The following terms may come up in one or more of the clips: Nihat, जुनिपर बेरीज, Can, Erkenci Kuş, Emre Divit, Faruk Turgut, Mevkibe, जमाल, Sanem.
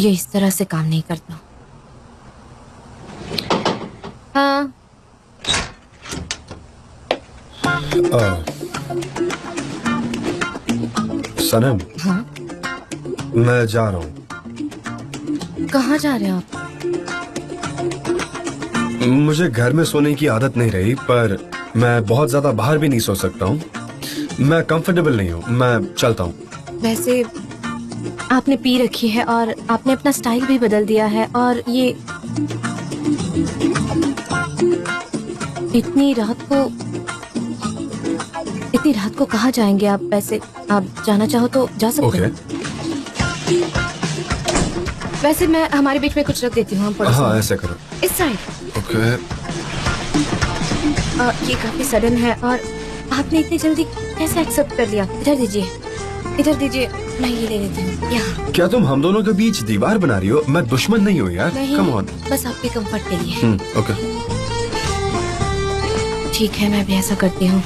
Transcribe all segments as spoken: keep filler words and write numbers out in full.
ये इस तरह से काम नहीं करता। हाँ। सनम। हाँ? मैं जा रहा हूँ। कहाँ जा रहे हो आप? मुझे घर में सोने की आदत नहीं रही, पर मैं बहुत ज्यादा बाहर भी नहीं सो सकता हूँ। मैं कंफर्टेबल नहीं हूँ। मैं चलता हूँ। वैसे आपने पी रखी है और आपने अपना स्टाइल भी बदल दिया है, और ये इतनी रात को इतनी रात को कहाँ जाएंगे आप? वैसे आप जाना चाहो तो जा सकते हैं। okay. वैसे मैं हमारे बीच में कुछ रख देती हूँ। हाँ, ऐसे करो। इस साइड। ओके। okay. ये काफी सडन है और आपने इतनी जल्दी कैसे एक्सेप्ट कर लिया? इधर दीजिए, इधर दीजिए, मैं ये ले लेती हूँ। यहाँ। क्या तुम हम दोनों के बीच दीवार बना रही हो? मैं दुश्मन नहीं हूँ यार। कम ऑन, बस आपके कंफर्ट के लिए। ओके। ठीक है, मैं भी ऐसा करती हूँ।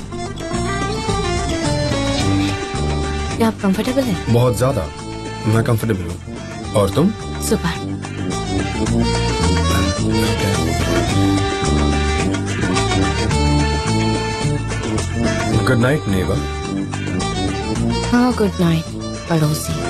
क्या आप कंफर्टेबल हैं? बहुत ज्यादा। मैं कंफर्टेबल हूँ। और तुम? सुपर। Good night neighbour. हाँ, गुड नाइट पड़ोसी।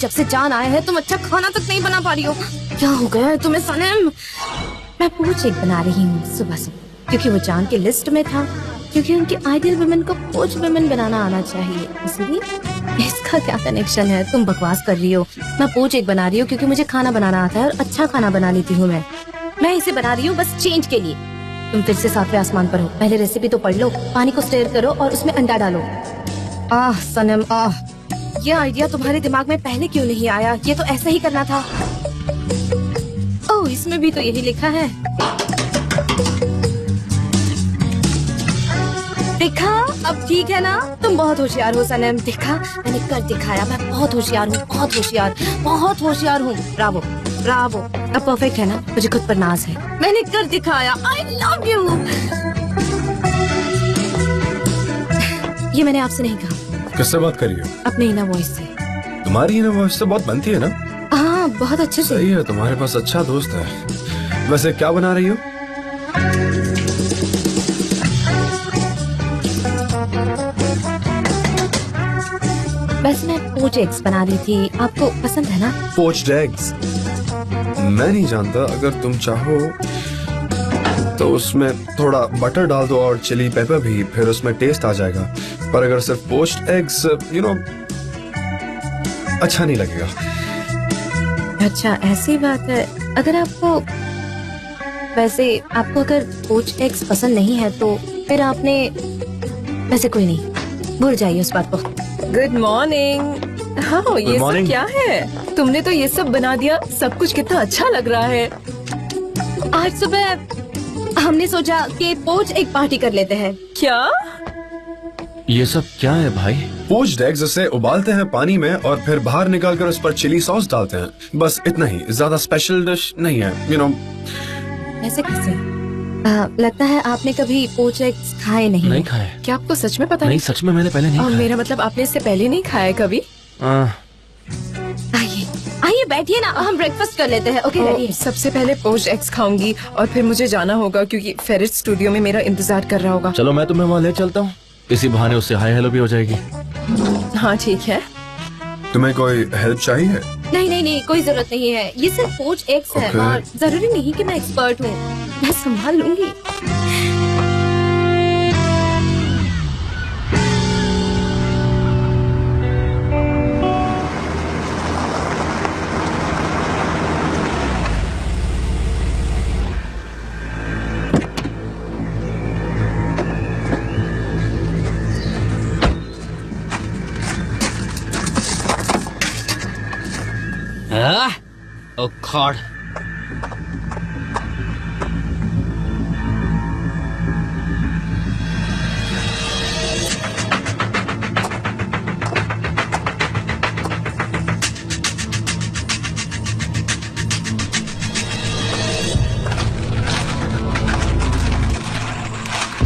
जब से जान आए हैं तुम अच्छा खाना तक नहीं बना पा रही हो। क्या हो गया है तुम्हें सनम? मैं पोच एक बना रही हूँ सुबह से, क्योंकि वो जान के लिस्ट में था, क्योंकि उनके आइडियल वुमेन को पोच वुमेन बनाना आना चाहिए। इसलिए इसका क्या कनेक्शन है? तुम बकवास कर रही हो। मैं पोच एक बना रही हूँ क्योंकि मुझे खाना बनाना आता है और अच्छा खाना बना लेती हूँ। मैं मैं इसे बना रही हूँ बस चेंज के लिए। तुम फिर से सातवें आसमान पर हो। पहले रेसिपी तो पढ़ लो। पानी को स्टेर करो और उसमें अंडा डालो। आह सनम आह, ये आइडिया तुम्हारे दिमाग में पहले क्यों नहीं आया? ये तो ऐसा ही करना था। ओह, इसमें भी तो यही लिखा है। देखा, अब ठीक है ना? तुम बहुत होशियार हो सनम। देखा, मैंने कर दिखाया। मैं बहुत होशियार हूँ, बहुत होशियार, बहुत होशियार हूँ। Bravo, Bravo. अब परफेक्ट है ना? मुझे खुद पर नाज है। मैंने कर दिखाया। I love you. ये मैंने आपसे नहीं कहा। किससे बात करी हो? अपने इनर वॉइस से। तुम्हारी इनर वॉइस से बहुत बनती है ना? हाँ, बहुत अच्छे से। सही है, तुम्हारे पास अच्छा दोस्त है। वैसे क्या बना रही हो? वैसे मैं पोच एग्स बना रही थी। आपको पसंद है ना पोच एग्स? मैं नहीं जानता। अगर तुम चाहो तो उसमें थोड़ा बटर डाल दो और चिली पेपर भी, फिर उसमें टेस्ट आ जाएगा। पर अगर सिर्फ पोच्ड एग्स, यू नो, अच्छा नहीं लगेगा। अच्छा, ऐसी बात है। अगर आपको वैसे आपको अगर पोच्ड एग्स पसंद नहीं है तो फिर आपने वैसे कोई नहीं, भूल जाइए उस बात को। Good morning. हाँ, ये सब क्या है? तुमने तो ये सब बना दिया। सब कुछ कितना अच्छा लग रहा है। आज सुबह हमने सोचा कि पोज एक पार्टी कर लेते हैं। क्या ये सब क्या है भाई? पोच्ड एग्स उसे उबालते हैं पानी में और फिर बाहर निकालकर उस पर चिली सॉस डालते हैं। बस इतना ही, ज्यादा स्पेशल डिश नहीं है, यू नो। ऐसे कैसे? आ, लगता है आपने कभी पोच्ड एग्स खाए नहीं? नहीं खाए। क्या आपको सच में पता नहीं? सच में मैंने पहले नहीं खाया। मेरा मतलब आपने इससे पहले नहीं खाया कभी? आइए आइए बैठिए ना, हम ब्रेकफास्ट कर लेते हैं। ओके, सबसे पहले पोच्ड एग्स खाऊंगी और फिर मुझे जाना होगा क्योंकि फेरिट स्टूडियो में मेरा इंतजार कर रहा होगा। चलो मैं तुम्हें वहाँ ले चलता हूँ, इसी बहाने उससे हाय हेलो भी हो जाएगी। हाँ ठीक है। तुम्हें कोई हेल्प चाहिए? नहीं नहीं नहीं, कोई जरूरत नहीं है। ये सिर्फ पोच्ड एग्स okay. है और जरूरी नहीं कि मैं एक्सपर्ट हूँ, मैं संभाल लूंगी। Oh God.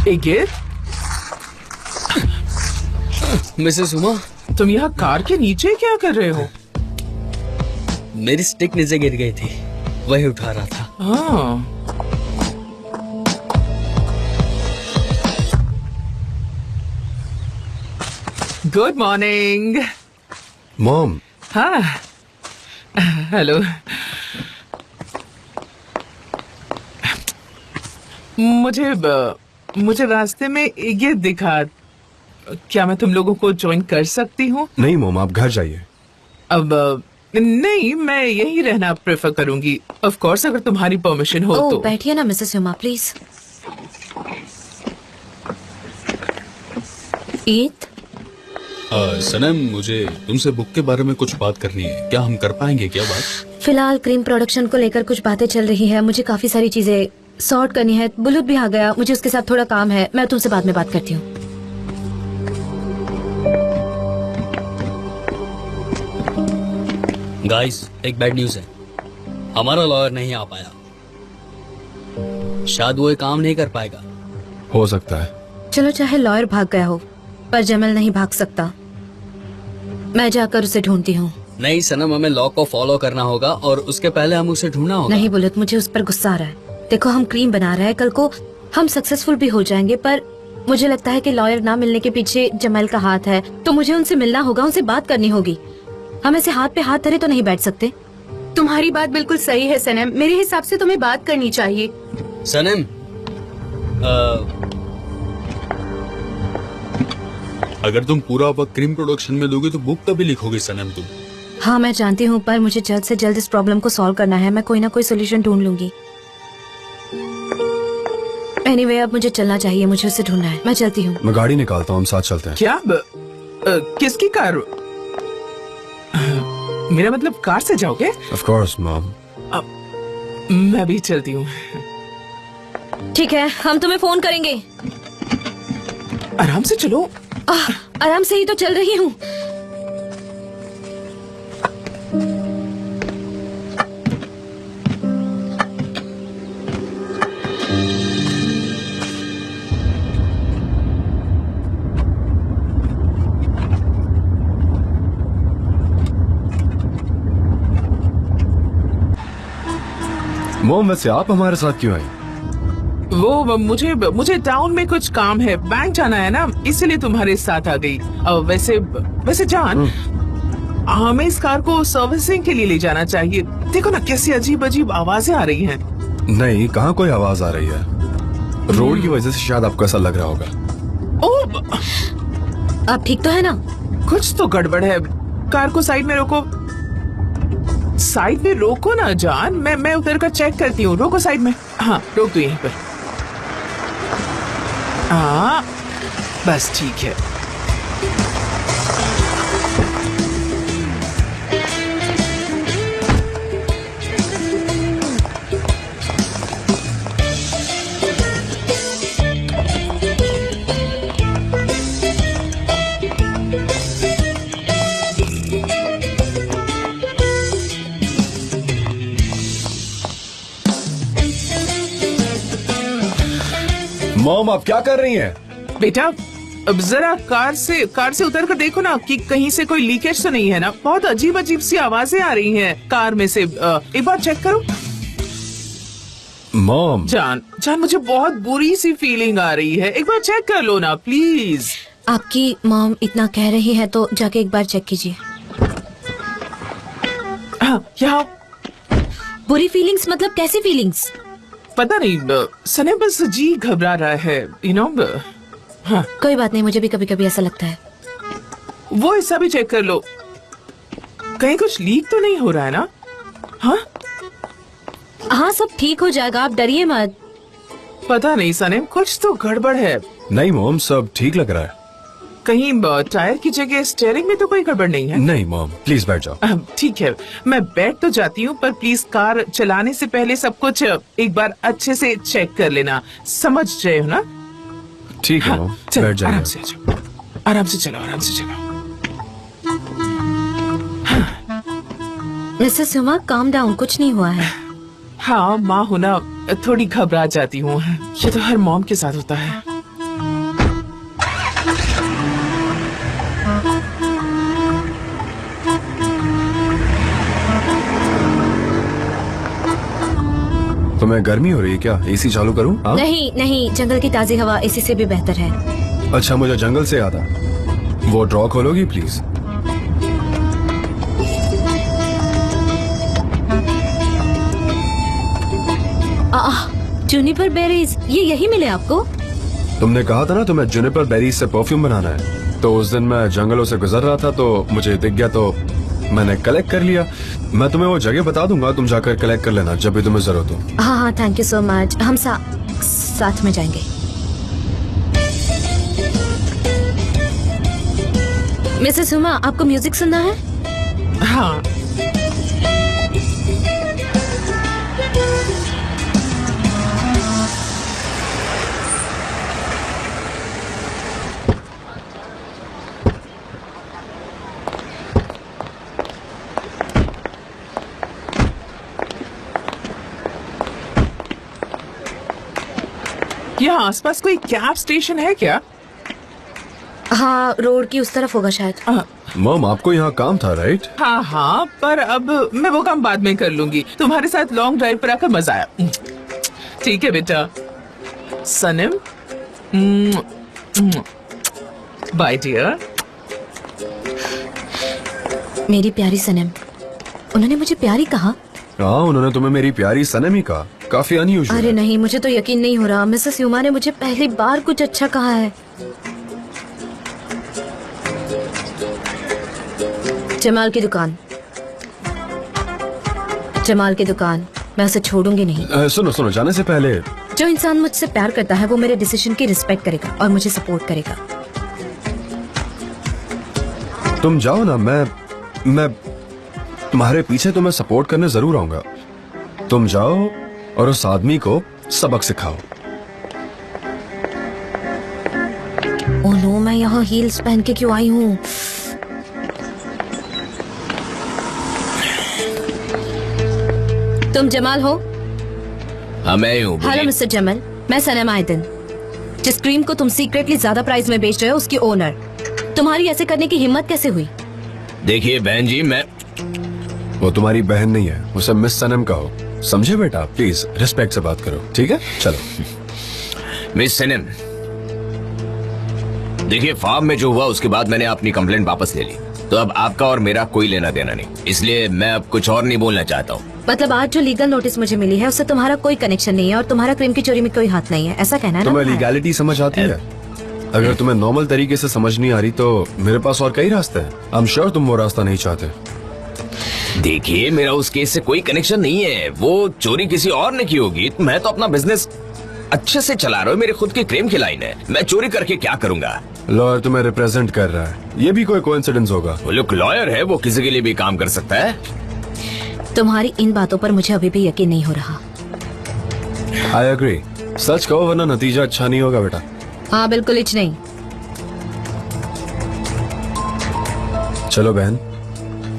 Hey, Mrs Uma, तुम यहाँ कार के नीचे क्या कर रहे हो? मेरी स्टिक नीचे गिर गई थी, वही उठा रहा था। हाँ। Good morning mom. हाँ हेलो। मुझे मुझे रास्ते में ये दिखा, क्या मैं तुम लोगों को ज्वाइन कर सकती हूँ? नहीं मॉम, आप घर जाइए। अब नहीं, मैं यही रहना प्रेफर करूंगी। ऑफ कोर्स अगर तुम्हारी परमिशन हो oh, तो। बैठिए ना मिसेस उमा प्लीज। ईद सनम, मुझे तुमसे बुक के बारे में कुछ बात करनी है। क्या हम कर पाएंगे क्या बात? फिलहाल क्रीम प्रोडक्शन को लेकर कुछ बातें चल रही है। मुझे काफी सारी चीजें सॉर्ट करनी है। बुलुत भी आ गया, मुझे उसके साथ थोड़ा काम है। मैं तुमसे बाद में बात करती हूँ। गाइस, एक बैड न्यूज है, हमारा लॉयर नहीं आ पाया। शायद वो काम नहीं कर पाएगा। हो सकता है। चलो, चाहे लॉयर भाग गया हो पर जमल नहीं भाग सकता। मैं जाकर उसे ढूंढती हूँ। नहीं सनम, हमें लॉ को फॉलो करना होगा और उसके पहले हम उसे ढूंढना होगा। नहीं बुलत, मुझे उस पर गुस्सा आ रहा है। देखो, हम क्रीम बना रहे हैं, कल को हम सक्सेसफुल भी हो जाएंगे, पर मुझे लगता है कि लॉयर ना मिलने के पीछे जमल का हाथ है। तो मुझे उनसे मिलना होगा, उनसे बात करनी होगी। हम ऐसे हाथ पे हाथ धरे तो नहीं बैठ सकते। तुम्हारी बात बिल्कुल सही है सनम, मेरे हिसाब से तुम्हें बात करनी चाहिए। सनम, अगर तुम पूरा वक्त क्रीम प्रोडक्शन में दोगे तो बुक तभी लिखोगे सनम तुम। हाँ मैं जानती हूँ, पर मुझे जल्द से जल्द इस प्रॉब्लम को सॉल्व करना है। मैं कोई ना कोई सोल्यूशन ढूंढ लूंगी। एनीवे anyway, अब मुझे चलना चाहिए, मुझे उसे ढूंढना है। मैं चलती हूँ। मैं गाड़ी निकालता हूँ, हम साथ चलते हैं। क्या ब, आ, किसकी कार? मेरा मतलब कार से जाओगे? Of course, mom. अब मैं भी चलती हूँ। ठीक है, हम तुम्हें फोन करेंगे। आराम से चलो। आ, आराम से ही तो चल रही हूँ। मोम, वैसे आप हमारे साथ क्यों आए? वो मुझे मुझे टाउन में कुछ काम है, बैंक जाना है ना, इसलिए तुम्हारे साथ आ गई। वैसे वैसे जान, हमें इस कार को सर्विसिंग के लिए ले जाना चाहिए। देखो ना कैसी अजीब अजीब आवाजें आ रही हैं। नहीं, कहाँ कोई आवाज आ रही है। रोड की वजह से शायद आपको ऐसा लग रहा होगा। ओ, आप ठीक तो है ना? कुछ तो गड़बड़ है। कार को साइड में रोको। साइड में रोको ना जान, मैं मैं उधर का चेक करती हूँ। रोको साइड में। हाँ रोक दो यहीं पर। हाँ बस ठीक है। मॉम आप क्या कर रही हैं? बेटा अब जरा कार से कार से उतर कर देखो ना कि कहीं से कोई लीकेज तो नहीं है ना। बहुत अजीब अजीब सी आवाजें आ रही हैं कार में से। एक बार चेक करो। मॉम। जान जान मुझे बहुत बुरी सी फीलिंग आ रही है, एक बार चेक कर लो ना प्लीज। आपकी मॉम इतना कह रही है तो जाके एक बार चेक कीजिए। यहाँ बुरी फीलिंग्स मतलब कैसी फीलिंग्स? पता नहीं सने, बस जी घबरा रहा है यू नो। हाँ कोई बात नहीं, मुझे भी कभी कभी ऐसा लगता है। वो हिस्सा भी चेक कर लो, कहीं कुछ लीक तो नहीं हो रहा है ना? हाँ हाँ सब ठीक हो जाएगा, आप डरिए मत। पता नहीं सने, कुछ तो गड़बड़ है। नहीं मॉम सब ठीक लग रहा है। कहीं टायर की जगह स्टीयरिंग में तो कोई गड़बड़ नहीं है? नहीं मॉम प्लीज बैठ जाओ। ठीक है मैं बैठ तो जाती हूँ, पर प्लीज कार चलाने से पहले सब कुछ एक बार अच्छे से चेक कर लेना, समझ रहे हो ना? ठीक है हाँ, बैठ जाओ। आराम से आराम से चलो, आराम से चलो। हाँ। मिसेस हुमा काम डाउन, कुछ नहीं हुआ है। हाँ माँ होना थोड़ी घबरा जाती हूँ, ये तो हर मॉम के साथ होता है। तो मैं गर्मी हो रही है क्या? एसी चालू करूं? हाँ? नहीं नहीं, जंगल की ताज़ी हवा एसी से भी बेहतर है। अच्छा मुझे जंगल से याद आया, वो ड्रॉ खोलोगी प्लीज? जुनिपर बेरीज, ये यही मिले आपको? तुमने कहा था ना तुम्हें जुनिपर बेरीज से परफ्यूम बनाना है, तो उस दिन मैं जंगलों से गुजर रहा था तो मुझे दिख गया तो मैंने कलेक्ट कर लिया। मैं तुम्हें वो जगह बता दूंगा, तुम जाकर कलेक्ट कर लेना जब भी तुम्हें जरूरत हो। हाँ हाँ थैंक यू सो मच, हम सा, साथ में जाएंगे। मिसेस हुमा आपको म्यूजिक सुनना है? हाँ यहाँ आसपास कोई कैब स्टेशन है क्या? हाँ रोड की उस तरफ होगा शायद। मॉम आपको यहाँ काम था राइट? हाँ हाँ पर अब मैं वो काम बाद में कर लूंगी, तुम्हारे साथ लॉन्ग ड्राइव पर आकर मजा आया। ठीक है बेटा। Sanam bye dear. मेरी प्यारी सनम, उन्होंने मुझे प्यारी कहा? हाँ उन्होंने तुम्हें मेरी प्यारी सनम ही कहा, काफी अनयूजुअल। अरे नहीं मुझे तो यकीन नहीं हो रहा, मिसेस ह्यूमा ने मुझे पहली बार कुछ अच्छा कहा है। जमाल की दुकान, जमाल की दुकान, मैं उसे छोड़ूंगी नहीं। आ, सुनो सुनो जाने से पहले, जो इंसान मुझसे प्यार करता है वो मेरे डिसीजन की रिस्पेक्ट करेगा और मुझे सपोर्ट करेगा। तुम जाओ ना, मैं मैं तुम्हारे पीछे तुम्हें सपोर्ट करने जरूर आऊंगा। तुम जाओ और उस आदमी को सबक सिखाओ। ओह नो, मैं यहाँ हील्स पहन के क्यों आई हूँ? तुम जमाल हो? हाँ मैं हूँ। हेलो मिस्टर जमाल, मैं सनम आयदन, जिस क्रीम को तुम सीक्रेटली ज्यादा प्राइस में बेच रहे हो उसकी ओनर। तुम्हारी ऐसे करने की हिम्मत कैसे हुई? देखिए बहन जी मैं, वो तुम्हारी बहन नहीं है, उसे मिस सनम कहो, समझे बेटा? प्लीज रिस्पेक्ट से बात करो ठीक है? चलो मिस सनम, देखिए फार्म में जो हुआ उसके बाद मैंने अपनी कंप्लेंट वापस ले ली, तो अब आपका और मेरा कोई लेना देना नहीं, इसलिए मैं अब कुछ और नहीं बोलना चाहता हूँ। मतलब आज जो लीगल नोटिस मुझे मिली है उससे तुम्हारा कोई कनेक्शन नहीं है और तुम्हारा क्रीम की चोरी में कोई हाथ नहीं है, ऐसा कहना है? तुम्हें लीगलिटी समझ आती है? अगर तुम्हें नॉर्मल तरीके से समझ नहीं आ रही तो मेरे पास और कई रास्ते हैं, आई एम श्योर तुम वो रास्ता नहीं चाहते। देखिए मेरा उस केस से कोई कनेक्शन नहीं है, वो चोरी किसी और ने की होगी, मैं तो अपना बिजनेस अच्छे से चला रहा हूँ, मेरे खुद की क्रीम की लाइन है, मैं चोरी करके क्या करूँगा? लॉयर तुम्हें रिप्रेजेंट कर रहा है, ये भी कोई कोइंसिडेंस होगा। वो लोग लॉयर है, वो किसी के लिए भी काम कर सकता है। तुम्हारी इन बातों पर मुझे अभी भी यकीन नहीं हो रहा। I agree. सच कहो वरना नतीजा अच्छा नहीं होगा बेटा। हाँ बिल्कुल ही नहीं। चलो बहन।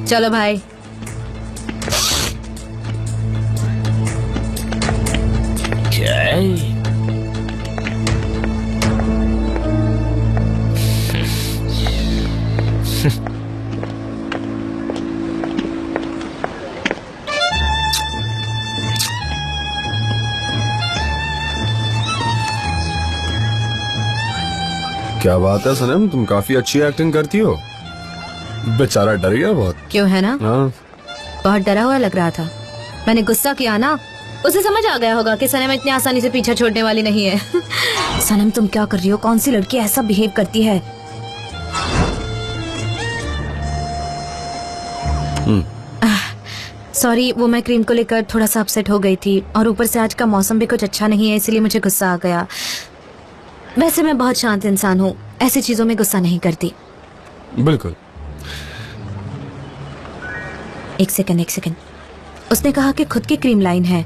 चलो भाई। क्या? क्या बात है सनम, तुम काफी अच्छी एक्टिंग करती हो। बेचारा डर गया बहुत। क्यों है ना? हाँ। बहुत डरा हुआ लग रहा था। मैंने गुस्सा किया ना, उसे समझ आ गया होगा कि सनम इतनी आसानी से पीछा छोड़ने वाली नहीं है। सनम तुम क्या कर रही हो? कौन सी लड़की ऐसा बिहेव करती है? सॉरी, वो मैं क्रीम को लेकर थोड़ा सा अपसेट हो गई थी और ऊपर से आज का मौसम भी कुछ अच्छा नहीं है, इसलिए मुझे गुस्सा आ गया। वैसे मैं बहुत शांत इंसान हूँ, ऐसी चीजों में गुस्सा नहीं करती। बिल्कुल। एक सेकंड, एक सेकंड। उसने कहा कि खुद की क्रीम लाइन है।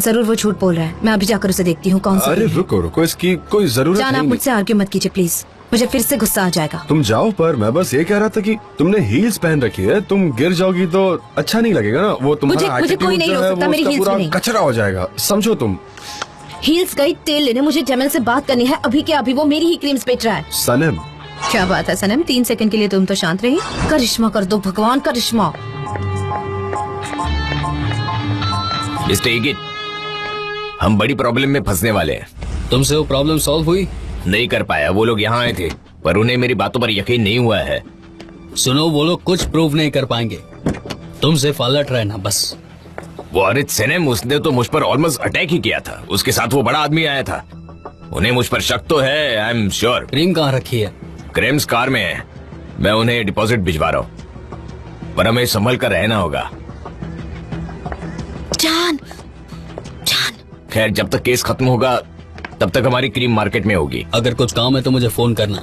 जरूर वो झूठ बोल रहा है। मैं अभी जाकर उसे देखती हूँ कौन सी। अरे रुको रुको, इसकी कोई जरूरत नहीं। आप मुझसे आर्ग्यू मत कीजिए प्लीज, मुझे फिर से गुस्सा आ जाएगा। तुम जाओ, पर मैं बस ये कह रहा था कि तुमने हील्स पहन रखी है, तुम गिर जाओगी तो अच्छा नहीं लगेगा ना। वो तुम्हारा एटीट्यूड पूरा कचरा हो जाएगा, समझो। तुम हील्स गई तेल लेने, मुझे जमील से बात करनी है अभी के अभी। वो मेरी ही क्रीम्स बेच रहा है। सनम क्या बात है सनम, तीन सेकंड के लिए तुम तो शांत रही। करिश्मा कर दो भगवान, करिश्मा। हम बड़ी प्रॉब्लम में फंसने वाले हैं। तुमसे वो प्रॉब्लम सॉल्व हुई? नहीं कर पाया। वो लोग यहाँ आए थे पर उन्हें मेरी बातों पर यकीन नहीं हुआ है। सुनो, वो लोग कुछ प्रूव नहीं कर पाएंगे, तुम सिर्फ अलर्ट रहना बस। वो अरित सनम, उसने तो मुझ पर ऑलमोस्ट अटैक ही किया था। उसके साथ वो बड़ा आदमी आया था, उन्हें मुझ पर शक तो है, आई एम श्योर। क्रीम कहाँ रखी है? क्रीम्स कार में है, मैं उन्हें डिपॉजिट भिजवा रहा हूँ। पर हमें संभल कर रहना होगा। जान, जान। खैर, जब तक केस खत्म होगा तब तक हमारी क्रीम मार्केट में होगी। अगर कुछ काम है तो मुझे फोन करना।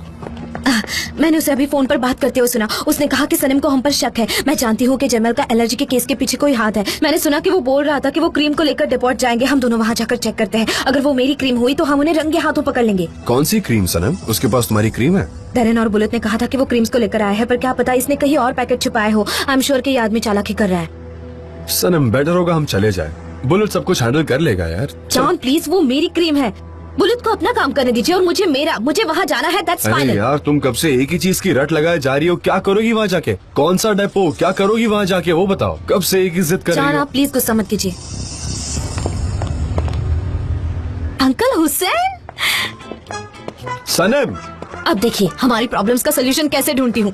आ, मैंने उसे अभी फोन पर बात करते हुए सुना। उसने कहा कि सनम को हम पर शक है। मैं जानती हूँ कि जमील का एलर्जी के केस के पीछे कोई हाथ है। मैंने सुना कि वो बोल रहा था कि वो क्रीम को लेकर डिपोर्ट जाएंगे। हम दोनों वहाँ जाकर चेक करते हैं। अगर वो मेरी क्रीम हुई तो हम उन्हें रंगे हाथों पकड़ लेंगे। कौन सी क्रीम सनम? उसके पास तुम्हारी क्रीम है? दरन और बुलेट ने कहा था कि वो क्रीम्स को लेकर आया है, पर क्या पता इसने कहीं और पैकेट छुपाए हो। आई एम श्योर कि ये आदमी चालाकी कर रहा है। सनम बेटर होगा हम चले जाए, बुलेट सब कुछ हैंडल कर लेगा। यार जान प्लीज, वो मेरी क्रीम है। बुलेट को अपना काम करने दीजिए और मुझे मेरा, मुझे वहाँ जाना है। That's final. यार तुम कब से एक ही चीज की रट लगाए जा रही हो। क्या करोगी वहाँ जाके? कौन सा डेपो, क्या करोगी वहाँ जाके वो बताओ। कब से एक ही जिद कर रही हो। आप प्लीज गुस्सा मत कीजिए। अंकल हुसैन। सनम अब देखिए हमारी प्रॉब्लम्स का सोल्यूशन कैसे ढूंढती हूँ।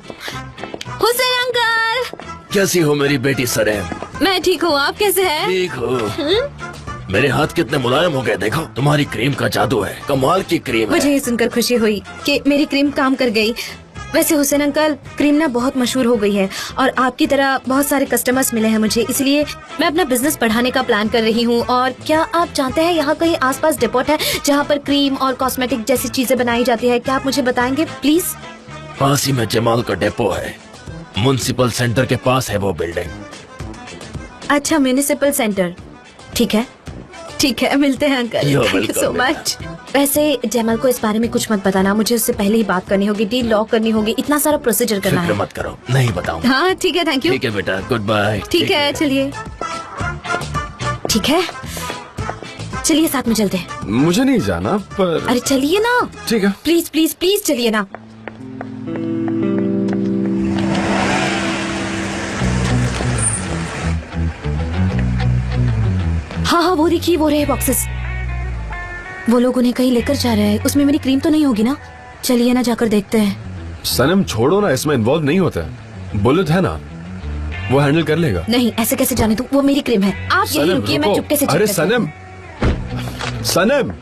हुसैन अंकल, कैसी हो मेरी बेटी सनम? मैं ठीक हूँ, आप कैसे हैं? ठीक हूँ। मेरे हाथ कितने मुलायम हो गए देखो, तुम्हारी क्रीम का जादू है। कमाल की क्रीम है। मुझे ये सुनकर खुशी हुई कि मेरी क्रीम काम कर गई। वैसे हुसैन अंकल, क्रीम ना बहुत मशहूर हो गई है और आपकी तरह बहुत सारे कस्टमर्स मिले हैं मुझे, इसलिए मैं अपना बिजनेस बढ़ाने का प्लान कर रही हूँ। और क्या आप जानते हैं यहाँ कहीं आसपास डिपोट है जहाँ पर क्रीम और कॉस्मेटिक जैसी चीजें बनाई जाती है? क्या आप मुझे बताएंगे प्लीज? पास ही में जमाल का डिपो है, म्युनिसिपल सेंटर के पास है वो बिल्डिंग। अच्छा, म्युनिसिपल सेंटर, ठीक है ठीक है, मिलते हैं uncle. Thank you so much. वैसे जमाल को इस बारे में कुछ मत बताना, मुझे उससे पहले ही बात करनी होगी, डील लॉक करनी होगी, इतना सारा प्रोसीजर करना है। मत करो, नहीं बताऊंगा। हाँ ठीक है, थैंक यू। ठीक है बेटा, गुड बाय। ठीक है, चलिए। ठीक है चलिए, साथ में चलते हैं। मुझे नहीं जाना पर। अरे चलिए ना। ठीक है, प्लीज प्लीज प्लीज चलिए ना। हाँ हाँ, वो देखिए वो रहे बॉक्सेस। वो लोग उन्हें कहीं लेकर जा रहे हैं। उसमें मेरी क्रीम तो नहीं होगी ना? चलिए ना जाकर देखते हैं। सनम छोड़ो ना, इसमें इन्वॉल्व नहीं होता है। बुलेट है ना, वो हैंडल कर लेगा। नहीं, ऐसे कैसे जाने दूं? वो मेरी क्रीम है। आप यही रुकिए, मैं चुपके से। अरे सनम, सनम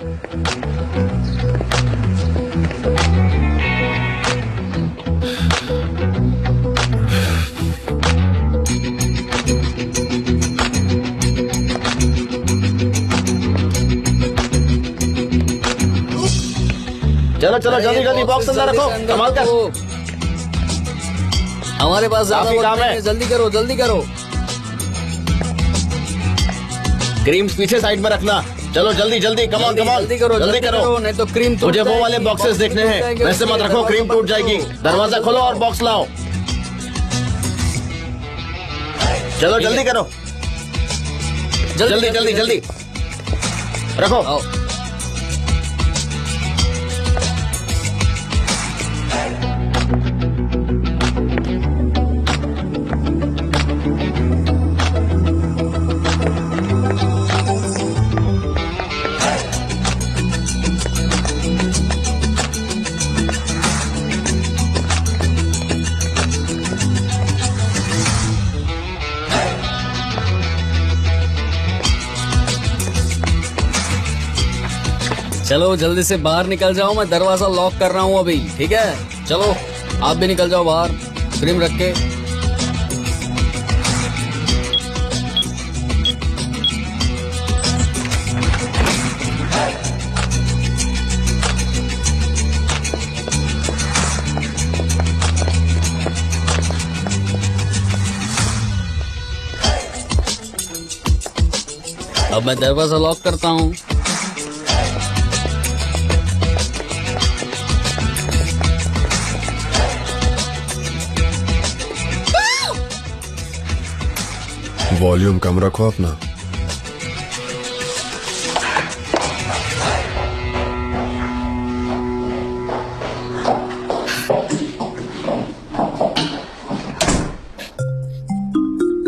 चलो जल्दी जल्दी बॉक्स अंदर रखो, कमाल कर। हमारे पास काफी काम है, जल्दी करो जल्दी करो। क्रीम्स पीछे साइड में रखना, चलो जल्दी जल्दी कमाल कमाल जल्दी करो जल्दी करो, नहीं तो क्रीम टूट। मुझे वो वाले बॉक्सेस देखने हैं, वैसे मत रखो क्रीम टूट जाएगी। दरवाजा खोलो और बॉक्स लाओ, चलो जल्दी करो जल्दी जल्दी जल्दी रखो। चलो जल्दी से बाहर निकल जाओ, मैं दरवाजा लॉक कर रहा हूँ अभी, ठीक है? चलो आप भी निकल जाओ बाहर, क्रीम रख के। अब मैं दरवाजा लॉक करता हूँ। वॉल्यूम कम रखो अपना।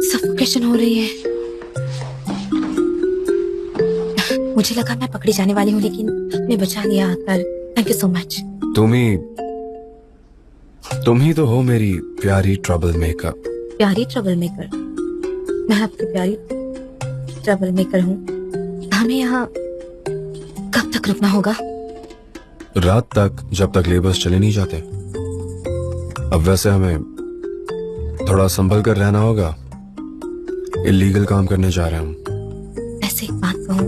सफोकेशन हो रही है, मुझे लगा मैं पकड़ी जाने वाली हूँ, लेकिन आपने बचा लिया uncle, thank you so much. तुम ही तुम ही तो हो मेरी प्यारी ट्रबल मेकर। प्यारी ट्रबल मेकर? मैं आपकी प्यारी ट्रबल मेकर हूँ। हमें यहाँ कब तक रुकना होगा? रात तक, जब तक लेबर्स चले नहीं जाते। अब वैसे हमें थोड़ा संभल कर रहना होगा, इलीगल काम करने जा रहे हम। वैसे एक बात कहूँ,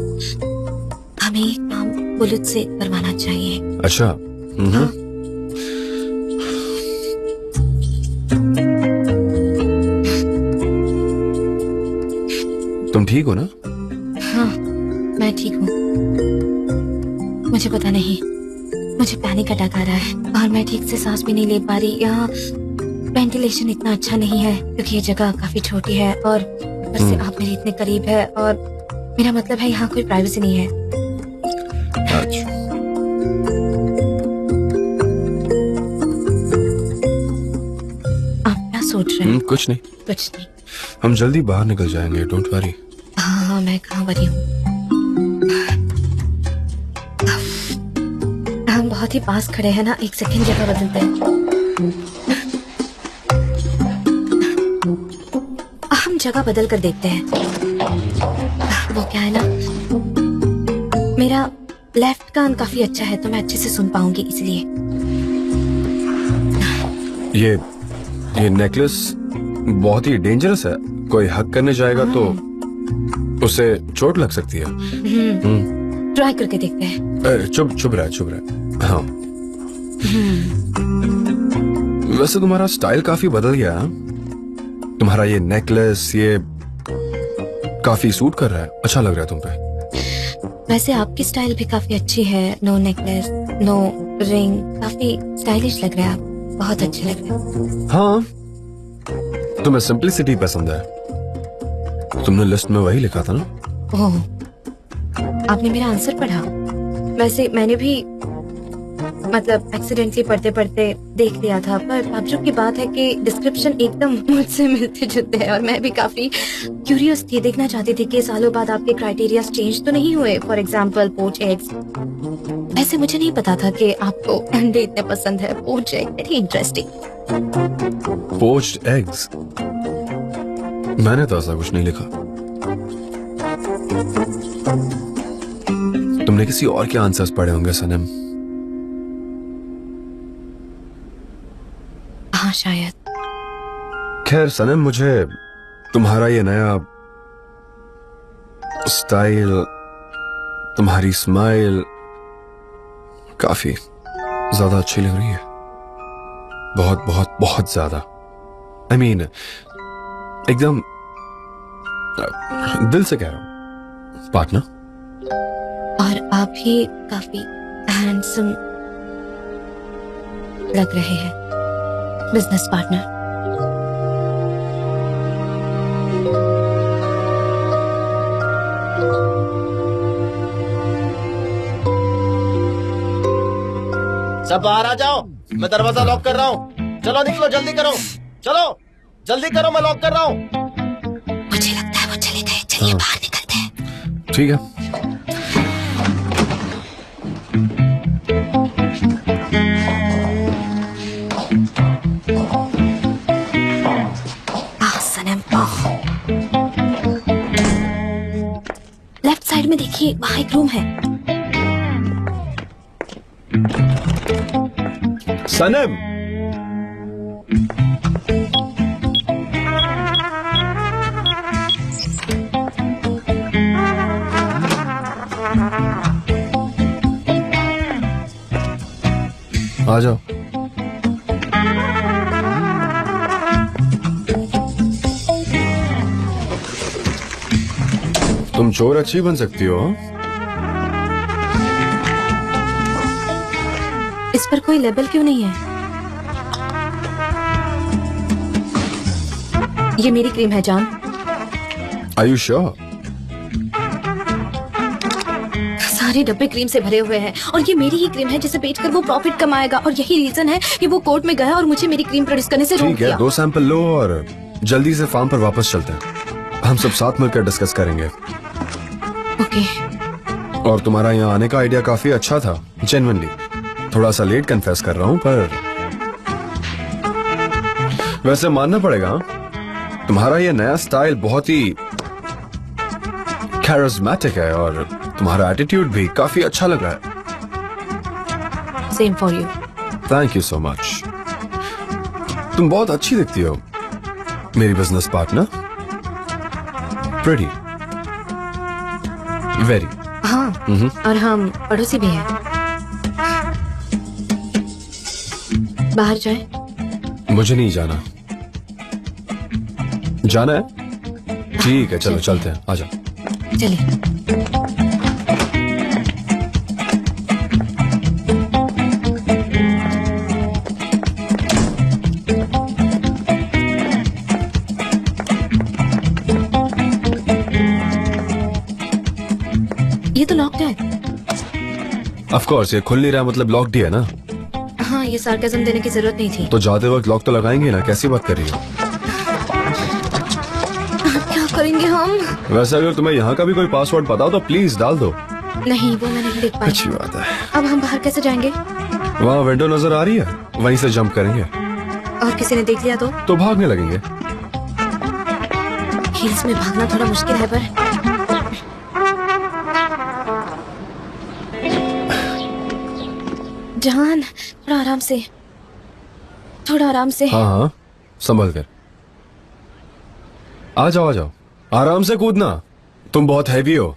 हमें ये काम पुलिस से करवाना चाहिए। अच्छा, हाँ? तुम ठीक हो ना? हाँ, मैं ठीक हूँ। मुझे पता नहीं, मुझे पैनिक अटैक आ रहा है और मैं ठीक से सांस भी नहीं ले पा रही। यहाँ वेंटिलेशन इतना अच्छा नहीं है क्योंकि ये जगह काफी छोटी है और ऊपर से आप मेरे इतने करीब है, और मेरा मतलब है यहाँ कोई प्राइवेसी नहीं है। अच्छा। आप क्या सोच रहे हैं? कुछ नहीं कुछ नहीं, हम जल्दी बाहर निकल जाएंगे, डोंट वरी। हाँ, मैं कहाँ वरी हूँ, हम बहुत ही पास खड़े हैं ना, एक सेकंड जगह बदलते हैं। हम जगह बदल कर देखते हैं। वो क्या है ना, मेरा लेफ्ट कान काफी अच्छा है तो मैं अच्छे से सुन पाऊंगी, इसलिए। ये ये नेकलेस बहुत ही डेंजरस है, कोई हक करने जाएगा तो उसे चोट लग सकती है। ट्राई करके देखते हैं। चुप चुप रहा चुप रहा। हाँ, वैसे तुम्हारा स्टाइल काफी बदल गया है, तुम्हारा ये नेकलेस ये काफी सूट कर रहा है, अच्छा लग रहा है तुम पे। वैसे आपकी स्टाइल भी काफी अच्छी है, नो नेकलेस नो रिंग, काफी स्टाइलिश लग रहा है आप, बहुत अच्छे लग रहे हैं। हाँ, तुम्हें सिंपलिसिटी पसंद है, तुमने लिस्ट में वही लिखा था ना। ओह, आपने मेरा आंसर पढ़ा। वैसे मैंने भी मतलब एक्सीडेंटली पढ़ते पढ़ते देख लिया था, पर ताज्जुब की बात है कि डिस्क्रिप्शन एकदम मुझसे मिलते जुलते हैं, और मैं भी काफी क्यूरियस थी, देखना चाहती थी कि सालों बाद आपके क्राइटेरिया चेंज तो नहीं हुए। फॉर एग्जाम्पल पोच एग्स, वैसे मुझे नहीं पता था कि आपको अंडे इतने पसंद है। Poach egg very interesting. Poached eggs? मैंने तो ऐसा कुछ नहीं लिखा, तुमने किसी और के आंसर्स पढ़े होंगे सनम। हाँ शायद। खैर सनम, मुझे तुम्हारा ये नया स्टाइल, तुम्हारी स्माइल काफी ज़्यादा अच्छी लग रही है, बहुत बहुत बहुत ज़्यादा। आई मीन एकदम दिल से कह रहा हूँ पार्टनर। और आप ही काफी हैंडसम लग रहे हैं बिजनेस पार्टनर। सब बाहर आ जाओ, मैं दरवाजा लॉक कर रहा हूँ। चलो निकलो, जल्दी करो, चलो जल्दी करो, मैं लॉक कर रहा हूँ। मुझे लगता है वो चले गए, चलिए बाहर निकलते हैं। ठीक है। आह सनम, लेफ्ट साइड में देखिए, वहाँ एक रूम है। सनम, आ जाओ। तुम चोर अच्छी बन सकती हो। इस पर कोई लेबल क्यों नहीं है? ये मेरी क्रीम है जान। Are you sure? सारे डब्बे क्रीम से भरे हुए हैं और ये मेरी ही क्रीम है जिसे बेचकर वो प्रॉफिट कमाएगा, और यही रीजन है कि वो कोर्ट में गया और मुझे मेरी क्रीम प्रोड्यूस करने से रोक दिया। ठीक है, दो सैंपल लो और जल्दी से फार्म पर वापस चलते हैं। हम सब साथ मिलकर डिस्कस करेंगे। ओके। और तुम्हारा यहाँ आने का आइडिया काफी अच्छा था, जेन्युइनली। थोड़ा सा लेट कन्फेस कर रहा हूँ, पर वैसे मानना पड़ेगा तुम्हारा ये नया स्टाइल बहुत ही कैरिज्मेटिक है और तुम्हारा एटीट्यूड भी काफी अच्छा लग रहा है। Same for you. Thank you so much. तुम बहुत अच्छी दिखती हो मेरी बिजनेस पार्टनर। Pretty, very. हाँ, और हम पड़ोसी भी हैं। बाहर जाए? मुझे नहीं जाना। जाना है? ठीक है, चलो चलते हैं, आ जाओ। चलिए। ये तो लॉक्ड है। ऑफ कोर्स, ये खुल नहीं रहा मतलब लॉक्ड ही है ना। ये सार्केज्म देने की जरूरत नहीं थी। तो जाते वक्त लॉक तो लगाएंगे ना, कैसी बात कर रही हो? क्या करेंगे हम? वैसे अगर तुम्हें यहाँ का भी कोई पासवर्ड पता हो तो प्लीज डाल दो। नहीं, वो मैं नहीं देख पाया। अच्छी बात है। अब हम बाहर कैसे जाएंगे? वहाँ विंडो नजर आ रही है, वहीं से जंप करेंगे। और किसी ने देख लिया तो? तो भागने लगेंगे। हिल्स में भागना थोड़ा मुश्किल है, पर जान थोड़ा आराम से, थोड़ा आराम से। हाँ हाँ, संभल कर। आ जाओ आ जाओ, आराम से कूदना, तुम बहुत हैवी हो।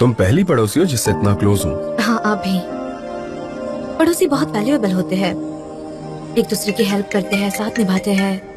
तुम पहली पड़ोसी हो जिससे इतना क्लोज हूँ। हाँ, आप भी। पड़ोसी बहुत वैल्यूएबल होते हैं, एक दूसरे की हेल्प करते हैं, साथ निभाते हैं।